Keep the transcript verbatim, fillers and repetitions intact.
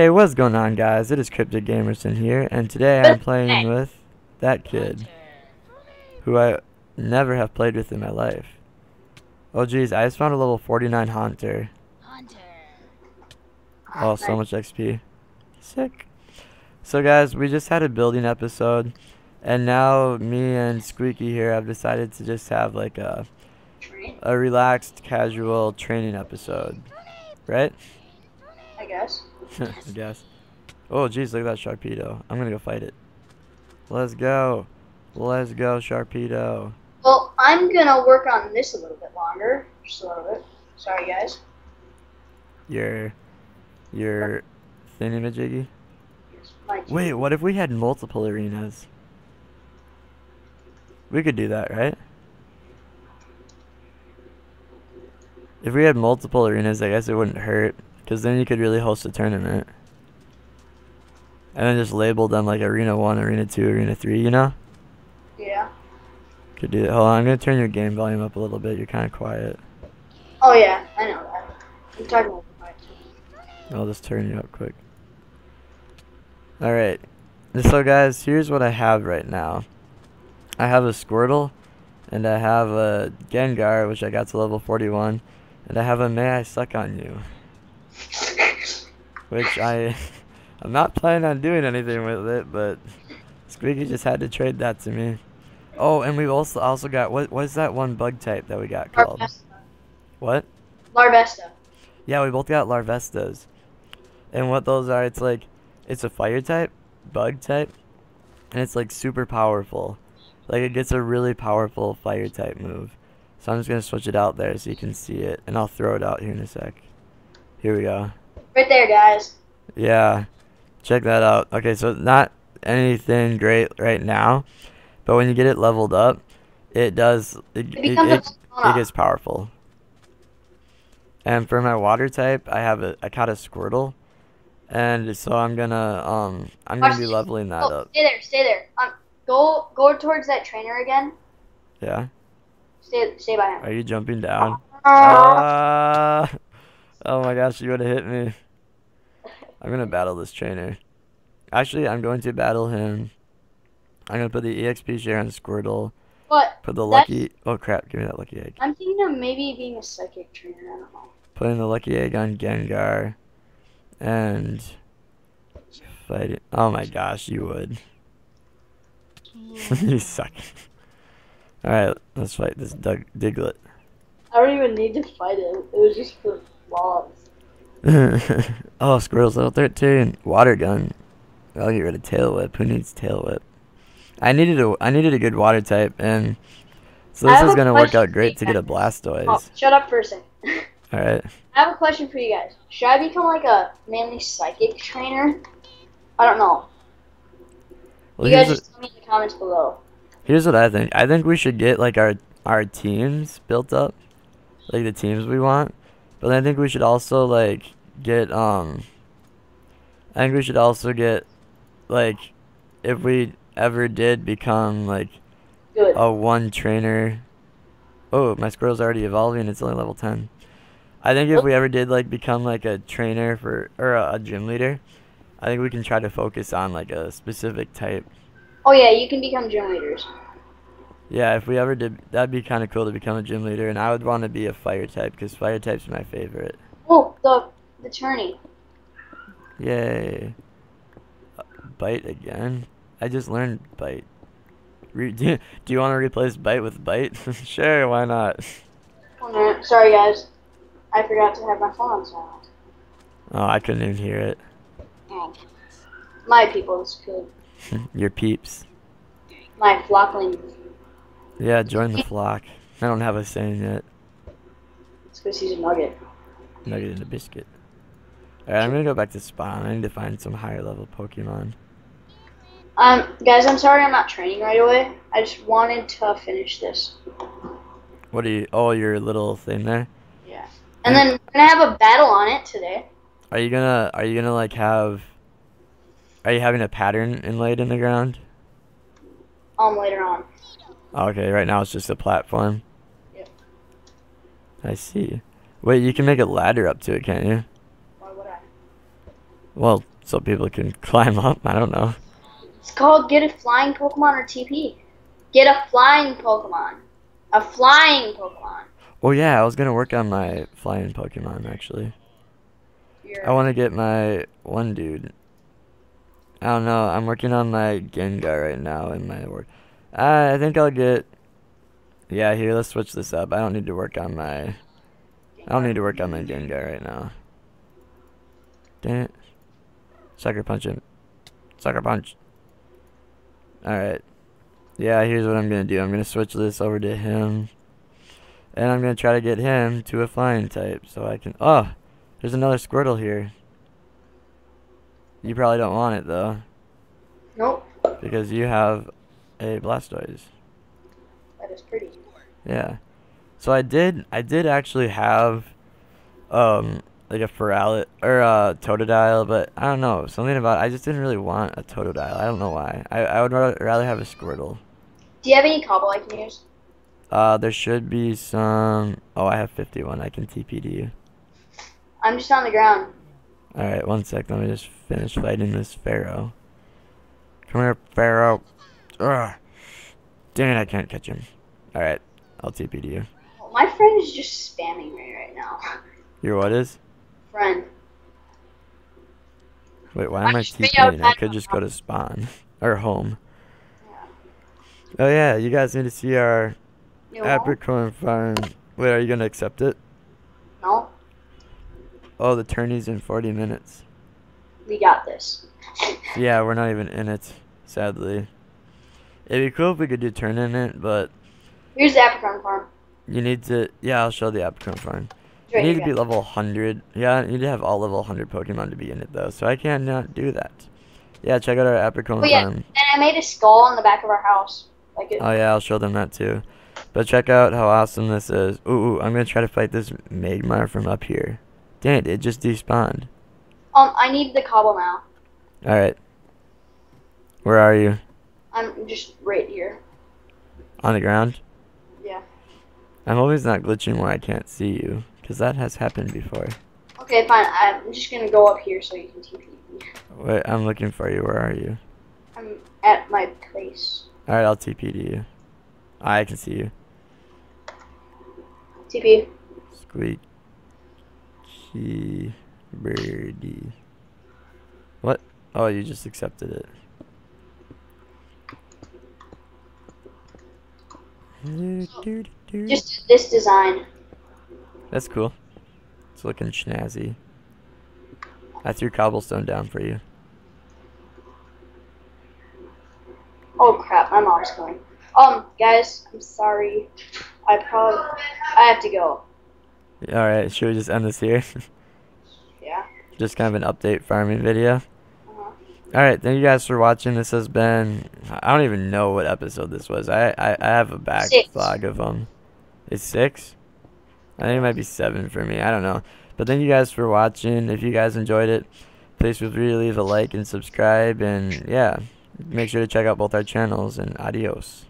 Hey, what's going on, guys? It is Kryptic Gamerson here, and today I'm playing with that kid, who I never have played with in my life. Oh geez, I just found a level forty-nine Haunter. Oh, so much X P. Sick. So guys, we just had a building episode, and now me and Squeaky here have decided to just have like a, a relaxed, casual training episode, right? I guess. I guess. Oh, jeez, look at that Sharpedo. I'm gonna go fight it. Let's go. Let's go, Sharpedo. Well, I'm gonna work on this a little bit longer. Just a little bit. Sorry, guys. Your... Your... thingamajiggy? Wait, what if we had multiple arenas? We could do that, right? If we had multiple arenas, I guess it wouldn't hurt. Because then you could really host a tournament. And then just label them like Arena one, Arena two, Arena three, you know? Yeah. Could do that. Hold on, I'm going to turn your game volume up a little bit. You're kind of quiet. Oh, yeah, I know that. I'm talking about the mic. I'll just turn you up quick. Alright. So, guys, here's what I have right now. I have a Squirtle, and I have a Gengar, which I got to level forty-one, and I have a May I Suck on You. Which I, I'm not planning on doing anything with it, but Squeaky just had to trade that to me. Oh, and we also also got, what was that one bug type that we got called? Larvesta. What? Larvesta. Yeah, we both got Larvestas. And what those are, it's like, it's a fire type, bug type, and it's like super powerful. Like it gets a really powerful fire type move. So I'm just going to switch it out there so you can see it, and I'll throw it out here in a sec. Here we go. Right there, guys. Yeah. Check that out. Okay, so not anything great right now, but when you get it leveled up, it does it it, it, it, it gets powerful. And for my water type, I have a I caught a Squirtle. And so I'm going to um I'm going to be leveling that oh, up. Stay there, stay there. Um go go towards that trainer again. Yeah. Stay stay by him. Are you jumping down? Uh, uh, Oh my gosh, you would have hit me. I'm going to battle this trainer. Actually, I'm going to battle him. I'm going to put the E X P share on Squirtle. What? Put the lucky... Oh crap, give me that lucky egg. I'm thinking of maybe being a psychic trainer, I don't know. Putting the lucky egg on Gengar. And... fight it. Oh my gosh, you would. You suck. Alright, let's fight this Doug Diglett. I don't even need to fight it. It was just for... Oh, Squirtle's level thirteen. Water gun. I'll get rid of tail whip. Who needs tail whip? I needed a I needed a good water type, and so this is gonna work out great to get a Blastoise. Oh, shut up for a second. All right. I have a question for you guys. Should I become like a mainly psychic trainer? I don't know. Well, you guys just what, tell me in the comments below. Here's what I think. I think we should get like our our teams built up, like the teams we want. But I think we should also like get um I think we should also get like if we ever did become like Good. a one trainer. Oh, my Squirtle's already evolving, it's only level ten. I think if we ever did like become like a trainer for or a, a gym leader, I think we can try to focus on like a specific type. Oh yeah, you can become gym leaders. Yeah, if we ever did, that'd be kind of cool to become a gym leader, and I would want to be a fire type, because fire type's my favorite. Oh, the, the tourney. Yay. Bite again? I just learned bite. Re do, do you want to replace bite with bite? Sure, why not? Oh, no. Sorry, guys. I forgot to have my phone on silent. Oh, I couldn't even hear it. Dang. My peoples could. Your peeps. My flocklings. Yeah, join the flock. I don't have a saying yet. Let's go see a nugget. Nugget and a biscuit. Alright, I'm gonna go back to spawn. I need to find some higher level Pokemon. Um, guys, I'm sorry I'm not training right away. I just wanted to finish this. What are you? Oh, your little thing there? Yeah. And then we're gonna have a battle on it today. Are you gonna, are you gonna like have, are you having a pattern inlaid in the ground? Um, later on. Okay, right now it's just a platform. Yep. I see. Wait, you can make a ladder up to it, can't you? Why would I? Well, so people can climb up. I don't know. It's called get a flying Pokemon or T P. Get a flying Pokemon. A flying Pokemon. Oh yeah, I was gonna work on my flying Pokemon actually. You're... I want to get my one dude. I don't know. I'm working on my Gengar right now in my work. Uh, I think I'll get. Yeah, here. Let's switch this up. I don't need to work on my. I don't need to work on my Gengar right now. Dang it. Sucker punch him. Sucker punch. Alright. Yeah, here's what I'm going to do. I'm going to switch this over to him. And I'm going to try to get him to a flying type. So I can... Oh! There's another Squirtle here. You probably don't want it, though. Nope. Because you have a Blastoise. That is pretty. Yeah. So I did, I did actually have, um, like a Feralit, or a Totodile, but I don't know, something about it, I just didn't really want a Totodile, I don't know why. I, I would rather have a Squirtle. Do you have any Cobble I can use? Uh, there should be some, oh, I have fifty-one, I can T P to you. I'm just on the ground. Alright, one sec, let me just finish fighting this Pharaoh. Come here, Pharaoh. Ugh. Dang it, I can't catch him. Alright, I'll T P to you. My friend is just spamming me right now. Your what is? Friend. Wait, why am I TPing? I could just go to spawn. Or home. Yeah. Oh yeah, you guys need to see our no. Apricorn farm. Wait, are you gonna accept it? No. Oh, the tourney's in forty minutes. We got this. Yeah, we're not even in it, sadly. It'd be cool if we could do tournament, but here's the Apricorn farm. You need to, yeah, I'll show the Apricorn farm. Right, you need to be level one hundred. Yeah, you need to have all level one hundred Pokemon to be in it, though, so I cannot do that. Yeah, check out our Apricorn oh, yeah. farm. And I made a skull on the back of our house. Like it. Oh, yeah, I'll show them that, too. But check out how awesome this is. Ooh, ooh I'm going to try to fight this Magmar from up here. Dang it, it just despawned. Um, I need the Cobble now. All right. Where are you? I'm just right here. On the ground? Yeah. I'm always not glitching where I can't see you, because that has happened before. Okay, fine. I'm just going to go up here so you can T P me. Wait, I'm looking for you. Where are you? I'm at my place. Alright, I'll T P to you. I can see you. T P. Squeaky birdie. What? Oh, you just accepted it. So, just this design. That's cool. It's looking snazzy. I threw cobblestone down for you. Oh crap, my mom's going. Um, guys, I'm sorry. I probably I have to go. Alright, should we just end this here? Yeah. Just kind of an update farming video. Alright, thank you guys for watching. This has been... I don't even know what episode this was. I, I, I have a backlog of them. It's six? I think it might be seven for me. I don't know. But thank you guys for watching. If you guys enjoyed it, please feel free to leave a like and subscribe. And, yeah, make sure to check out both our channels. And adios.